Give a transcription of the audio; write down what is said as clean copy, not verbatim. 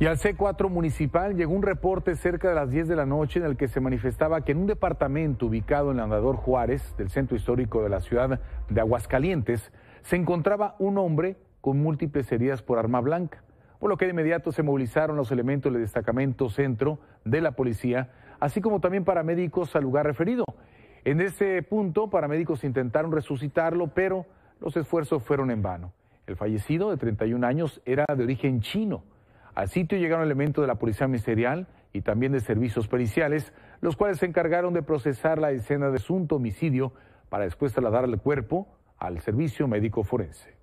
Y al C4 municipal llegó un reporte cerca de las 10 de la noche en el que se manifestaba que en un departamento ubicado en el Andador Juárez, del centro histórico de la ciudad de Aguascalientes, se encontraba un hombre con múltiples heridas por arma blanca, por lo que de inmediato se movilizaron los elementos del destacamento centro de la policía, así como también paramédicos al lugar referido. En ese punto, paramédicos intentaron resucitarlo, pero los esfuerzos fueron en vano. El fallecido, de 31 años, era de origen chino. Al sitio llegaron elementos de la Policía Ministerial y también de servicios periciales, los cuales se encargaron de procesar la escena de presunto homicidio para después trasladar el cuerpo al servicio médico forense.